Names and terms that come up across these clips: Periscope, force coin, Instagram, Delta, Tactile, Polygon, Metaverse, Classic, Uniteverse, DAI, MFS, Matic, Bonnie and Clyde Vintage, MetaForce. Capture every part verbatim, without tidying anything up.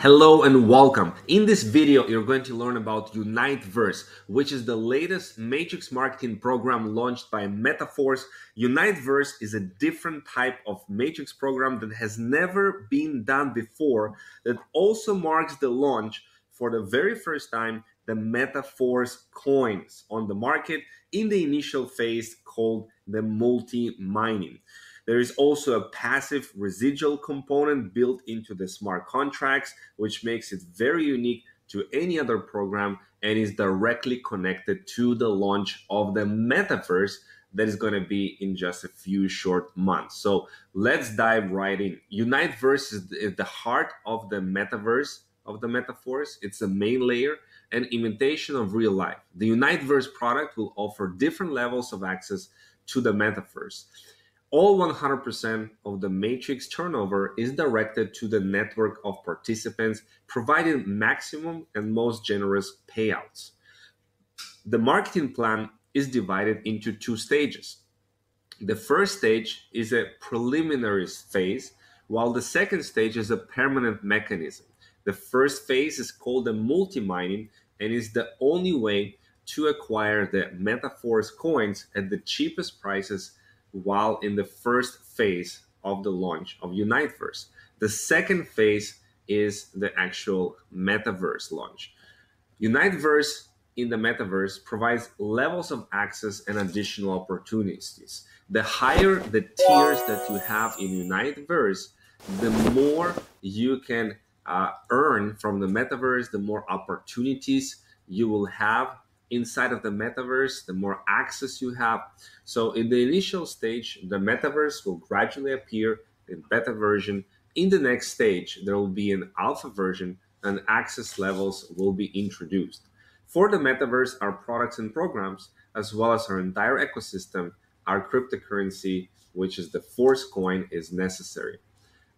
Hello and welcome. In this video, you're going to learn about Uniteverse, which is the latest matrix marketing program launched by MetaForce. Uniteverse is a different type of matrix program that has never been done before, that also marks the launch for the very first time the MetaForce coins on the market in the initial phase called the multi-mining. There is also a passive residual component built into the smart contracts, which makes it very unique to any other program and is directly connected to the launch of the metaverse that is going to be in just a few short months. So let's dive right in. Uniteverse is the heart of the metaverse, of the MetaForce. It's the main layer, an imitation of real life. The Uniteverse product will offer different levels of access to the metaverse. All one hundred percent of the matrix turnover is directed to the network of participants, providing maximum and most generous payouts. The marketing plan is divided into two stages. The first stage is a preliminary phase, while the second stage is a permanent mechanism. The first phase is called the multi-mining and is the only way to acquire the MetaForce coins at the cheapest prices while in the first phase of the launch of Uniteverse. The second phase is the actual metaverse launch. Uniteverse in the metaverse provides levels of access and additional opportunities. The higher the tiers that you have in Uniteverse, the more you can uh, earn from the metaverse, the more opportunities you will have inside of the metaverse, the more access you have. So in the initial stage, the metaverse will gradually appear in beta version. In the next stage, there will be an alpha version and access levels will be introduced. For the metaverse, our products and programs, as well as our entire ecosystem, our cryptocurrency, which is the force coin, is necessary.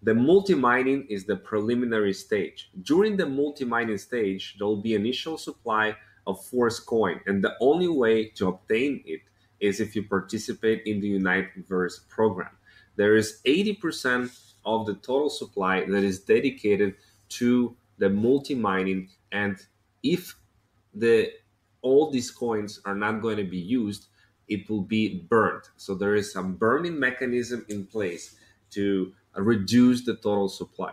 The multi-mining is the preliminary stage. During the multi-mining stage, there will be initial supply of force coin, and the only way to obtain it is if you participate in the Uniteverse program. There is eighty percent of the total supply that is dedicated to the multi-mining, and if the all these coins are not going to be used, it will be burned. So there is a burning mechanism in place to reduce the total supply.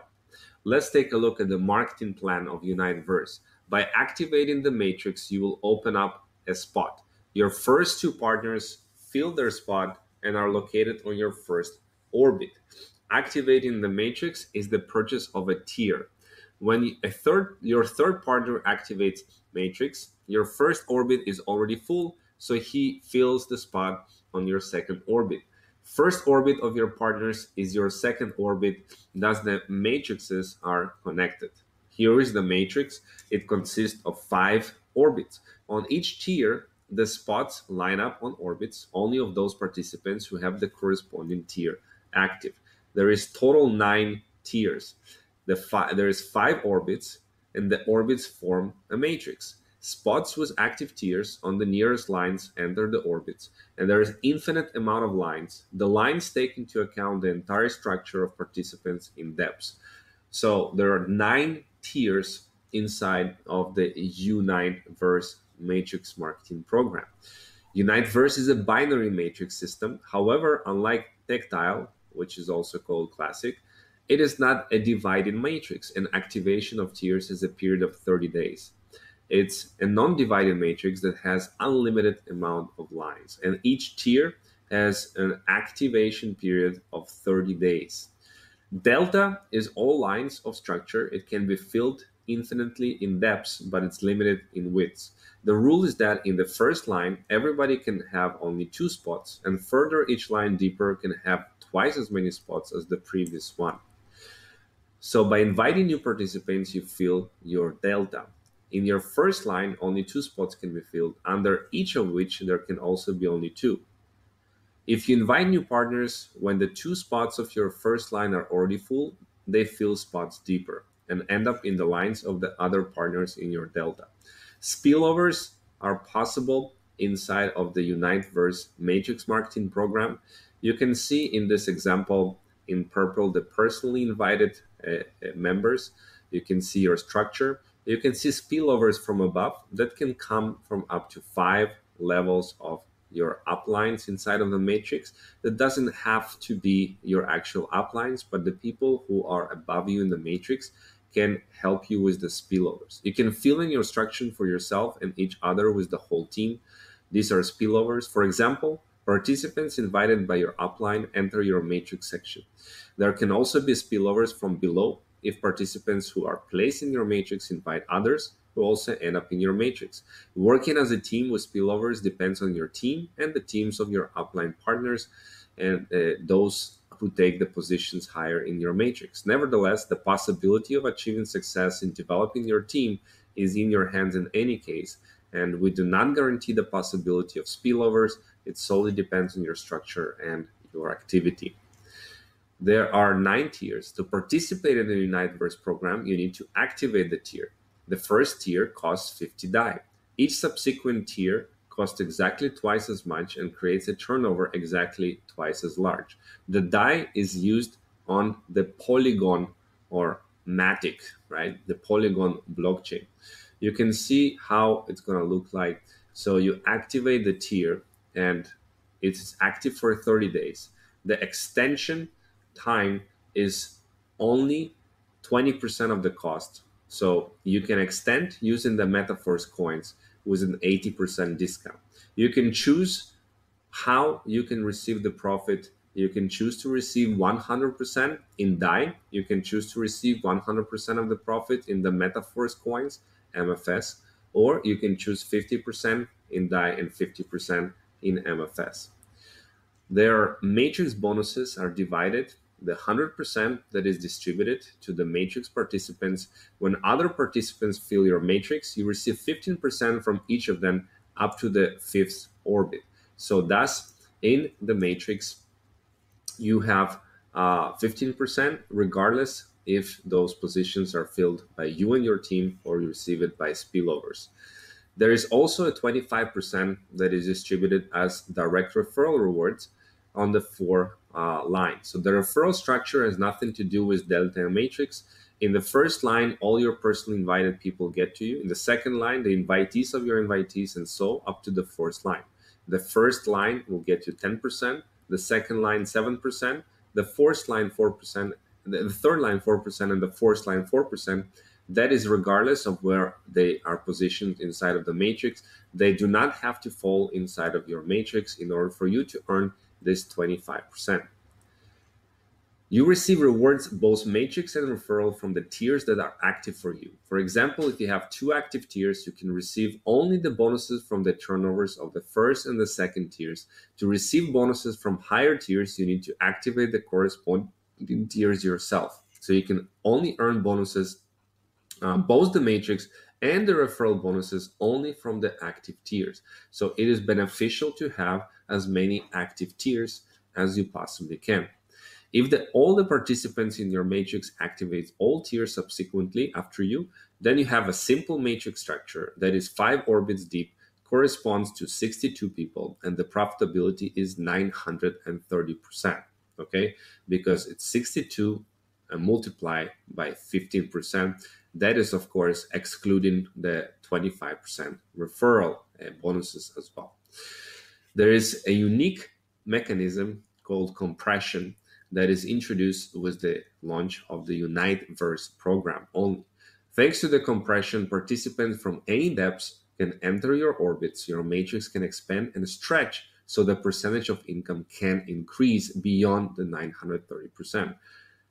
Let's take a look at the marketing plan of Uniteverse. By activating the matrix, you will open up a spot. Your first two partners fill their spot and are located on your first orbit. Activating the matrix is the purchase of a tier. When a third, your third partner activates matrix, your first orbit is already full, so he fills the spot on your second orbit. First orbit of your partners is your second orbit, thus the matrices are connected. Here is the matrix. It consists of five orbits. On each tier, the spots line up on orbits only of those participants who have the corresponding tier active. There is total nine tiers. The fi there is five orbits, and the orbits form a matrix. Spots with active tiers on the nearest lines enter the orbits, and there is infinite amount of lines. The lines take into account the entire structure of participants in depth. So there are nine tiers inside of the Uniteverse matrix marketing program. Uniteverse is a binary matrix system. However, unlike Tactile, which is also called Classic, it is not a divided matrix, and activation of tiers is a period of thirty days. It's a non-divided matrix that has unlimited amount of lines, and each tier has an activation period of thirty days. Delta is all lines of structure. It can be filled infinitely in depth, but it's limited in width. The rule is that in the first line, everybody can have only two spots, and further each line deeper can have twice as many spots as the previous one. So by inviting new participants, you fill your delta. In your first line, only two spots can be filled, under each of which there can also be only two. If you invite new partners, when the two spots of your first line are already full, they fill spots deeper and end up in the lines of the other partners in your delta. Spillovers are possible inside of the Uniteverse matrix marketing program. You can see in this example in purple the personally invited uh, members, you can see your structure, you can see spillovers from above that can come from up to five levels of your uplines inside of the matrix. That doesn't have to be your actual uplines, but the people who are above you in the matrix can help you with the spillovers. You can fill in your structure for yourself and each other with the whole team. These are spillovers. For example, participants invited by your upline enter your matrix section. There can also be spillovers from below if participants who are placed in your matrix invite others who also end up in your matrix. Working as a team with spillovers depends on your team and the teams of your upline partners and uh, those who take the positions higher in your matrix. Nevertheless, the possibility of achieving success in developing your team is in your hands in any case, and we do not guarantee the possibility of spillovers. It solely depends on your structure and your activity. There are nine tiers. To participate in the Uniteverse program, you need to activate the tier. The first tier costs fifty D A I. Each subsequent tier costs exactly twice as much and creates a turnover exactly twice as large. The D A I is used on the Polygon or Matic, right? The Polygon blockchain. You can see how it's going to look like. So you activate the tier and it's active for thirty days. The extension time is only twenty percent of the cost. So you can extend using the MetaForce coins with an eighty percent discount. You can choose how you can receive the profit. You can choose to receive one hundred percent in D A I. You can choose to receive one hundred percent of the profit in the MetaForce coins, M F S, or you can choose fifty percent in D A I and fifty percent in M F S. Their matrix bonuses are divided. The one hundred percent that is distributed to the matrix participants. When other participants fill your matrix, you receive fifteen percent from each of them up to the fifth orbit. So thus, in the matrix, you have uh, fifteen percent regardless if those positions are filled by you and your team or you receive it by spillovers. There is also a twenty-five percent that is distributed as direct referral rewards on the four uh, lines. So the referral structure has nothing to do with Delta and Matrix. In the first line, all your personally invited people get to you. In the second line, the invitees of your invitees, and so up to the fourth line. The first line will get you ten percent, the second line seven percent, the fourth line four percent, the third line four percent, and the fourth line four percent. That is regardless of where they are positioned inside of the matrix. They do not have to fall inside of your matrix in order for you to earn this twenty-five percent. You receive rewards, both matrix and referral, from the tiers that are active for you. For example, if you have two active tiers, you can receive only the bonuses from the turnovers of the first and the second tiers. To receive bonuses from higher tiers, you need to activate the corresponding tiers yourself. So you can only earn bonuses, uh, both the matrix and the referral bonuses, only from the active tiers. So it is beneficial to have as many active tiers as you possibly can. If the, all the participants in your matrix activate all tiers subsequently after you, then you have a simple matrix structure that is five orbits deep, corresponds to sixty-two people, and the profitability is nine hundred thirty percent, okay? Because it's sixty-two and multiply by fifteen percent. That is, of course, excluding the twenty-five percent referral bonuses as well. There is a unique mechanism called compression that is introduced with the launch of the Uniteverse program only. Thanks to the compression, participants from any depths can enter your orbits, your matrix can expand and stretch, so the percentage of income can increase beyond the nine hundred thirty percent.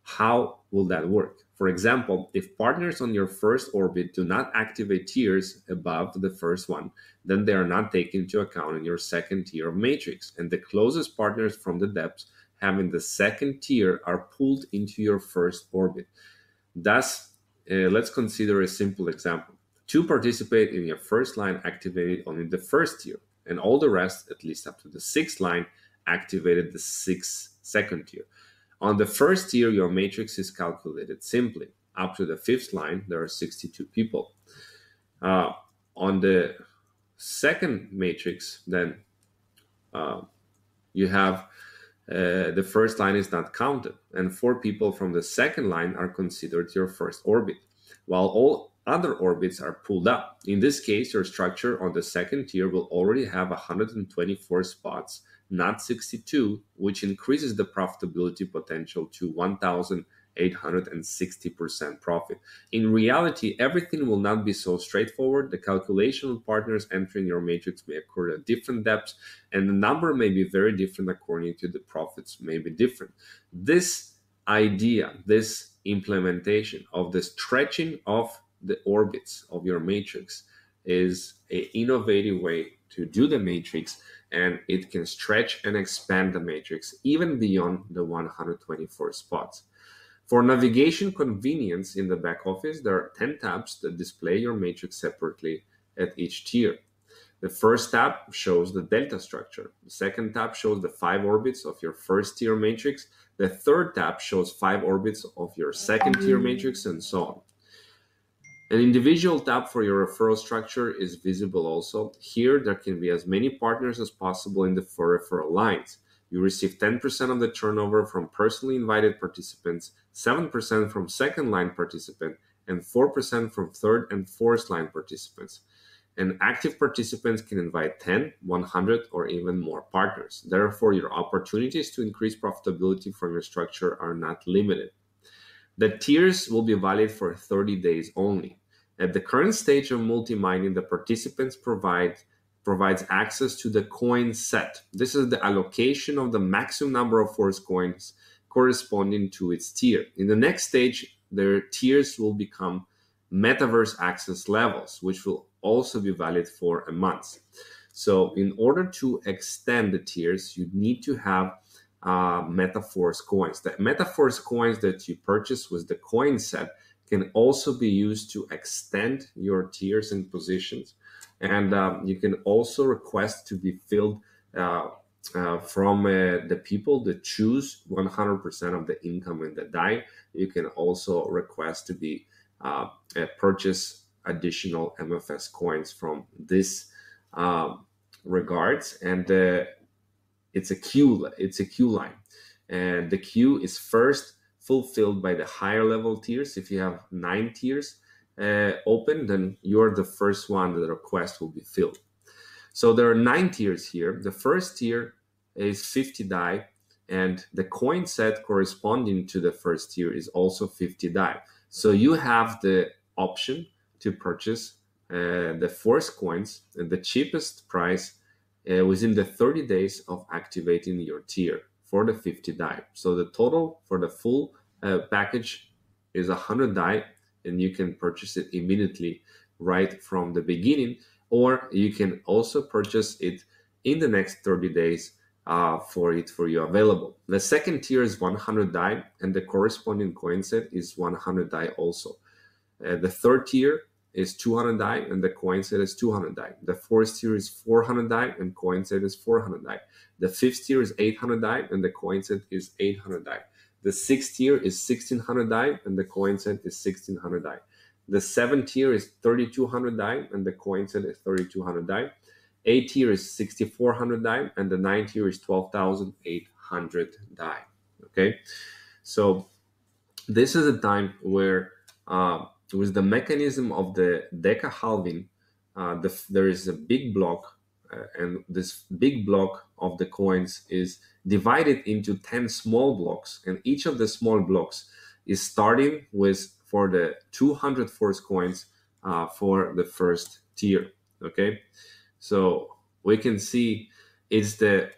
How will that work? For example, if partners on your first orbit do not activate tiers above the first one, then they are not taken into account in your second tier of matrix, and the closest partners from the depths having the second tier are pulled into your first orbit. Thus, uh, let's consider a simple example. Two participate in your first line activated only the first tier, and all the rest, at least up to the sixth line, activated the sixth second tier. On the first tier, your matrix is calculated simply. Up to the fifth line, there are sixty-two people. Uh, on the second matrix, then uh, you have uh, the first line is not counted, and four people from the second line are considered your first orbit. while all other orbits are pulled up. In this case, your structure on the second tier will already have one hundred twenty-four spots, not sixty-two, which increases the profitability potential to one thousand eight hundred sixty percent profit. In reality, everything will not be so straightforward. The calculation of partners entering your matrix may occur at different depths, and the number may be very different according to the profits may be different. This idea, this implementation of the stretching of the orbits of your matrix is an innovative way to do the matrix, and it can stretch and expand the matrix even beyond the one hundred twenty-four spots. For navigation convenience in the back office, there are ten tabs that display your matrix separately at each tier. The first tab shows the delta structure. The second tab shows the five orbits of your first tier matrix. The third tab shows five orbits of your second tier matrix, and so on. An individual tab for your referral structure is visible also. Here, there can be as many partners as possible in the four referral lines. You receive ten percent of the turnover from personally invited participants, seven percent from second line participants, and four percent from third and fourth line participants. And active participants can invite ten, one hundred, or even more partners. Therefore, your opportunities to increase profitability from your structure are not limited. The tiers will be valid for thirty days only. At the current stage of multi-mining, the participants provide provides access to the coin set. This is the allocation of the maximum number of force coins corresponding to its tier. In the next stage, their tiers will become metaverse access levels, which will also be valid for a month. So in order to extend the tiers, you need to have uh, MetaForce coins. The MetaForce coins that you purchase with the coin set can also be used to extend your tiers and positions. And um, you can also request to be filled uh, uh, from uh, the people that choose one hundred percent of the income in the D A I. You can also request to be uh, uh, purchase additional M F S coins from this uh, regards. And uh, it's a queue. It's a queue line, and the queue is first fulfilled by the higher level tiers. If you have nine tiers Uh, open, then you're the first one that the request will be filled. So there are nine tiers here. The first tier is fifty D A I, and the coin set corresponding to the first tier is also fifty D A I. So you have the option to purchase uh, the force coins at the cheapest price uh, within the thirty days of activating your tier for the fifty D A I. So the total for the full uh, package is one hundred D A I, and you can purchase it immediately right from the beginning, or you can also purchase it in the next thirty days uh, for it for you available. The second tier is one hundred D A I, and the corresponding coin set is one hundred D A I also. Uh, the third tier is two hundred D A I, and the coin set is two hundred D A I. The fourth tier is four hundred D A I, and coin set is four hundred D A I. The fifth tier is eight hundred D A I, and the coin set is eight hundred D A I. The sixth tier is sixteen hundred D A I, and the coin set is sixteen hundred D A I. The seventh tier is thirty-two hundred D A I, and the coin set is thirty-two hundred D A I. Eighth tier is sixty-four hundred D A I, and the ninth tier is twelve thousand eight hundred D A I. Okay, so this is a time where uh, with the mechanism of the DECA halving, uh, the, there is a big block, uh, and this big block of the coins is divided into ten small blocks, and each of the small blocks is starting with for the two hundred force coins uh, for the first tier. Okay, so we can see it's the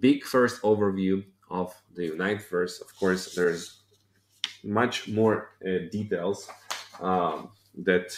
big first overview of the Uniteverse. Of course, there's much more uh, details um, that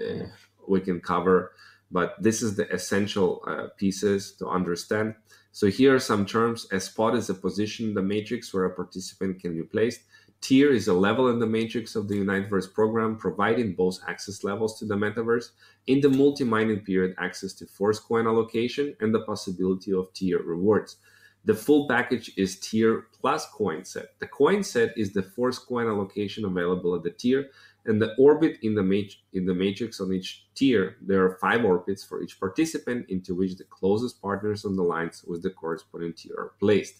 uh, we can cover, but this is the essential uh, pieces to understand. So here are some terms. A spot is a position in the matrix where a participant can be placed. Tier is a level in the matrix of the Uniteverse program, providing both access levels to the metaverse. In the multi-mining period, access to force coin allocation and the possibility of tier rewards. The full package is tier plus coin set. The coin set is the force coin allocation available at the tier, and the orbit in the, mat in the matrix on each tier. There are five orbits for each participant, into which the closest partners on the lines with the corresponding tier are placed.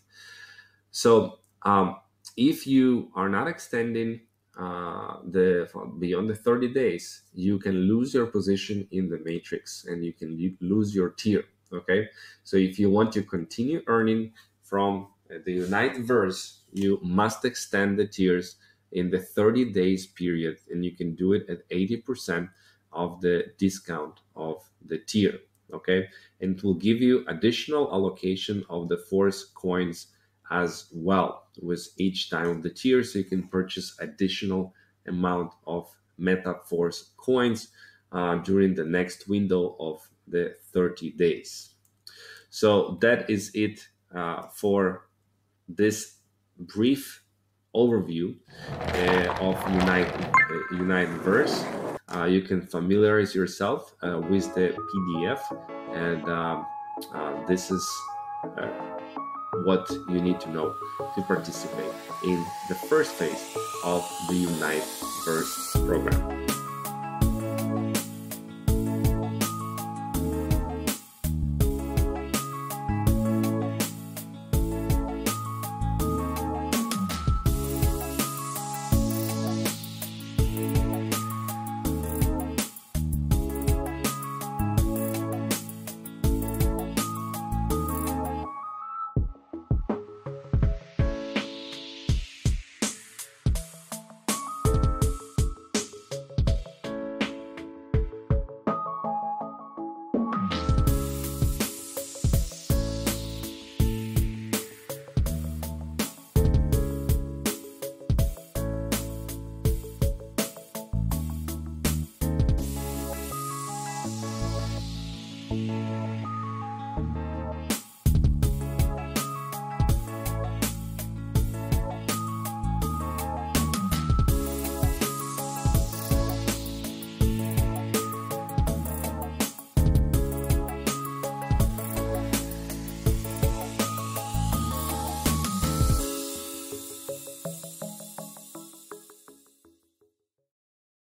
So um, if you are not extending uh, the beyond the thirty days, you can lose your position in the matrix and you can lose your tier. Okay, so if you want to continue earning from the Uniteverse, you must extend the tiers in the thirty days period, and you can do it at eighty percent of the discount of the tier. Okay, and it will give you additional allocation of the force coins as well with each time of the tier, so you can purchase additional amount of MetaForce coins uh, during the next window of the thirty days. So that is it uh, for this brief overview uh, of Unite, uh, Uniteverse. Uh, you can familiarize yourself uh, with the P D F, and uh, uh, this is uh, what you need to know to participate in the first phase of the Uniteverse program.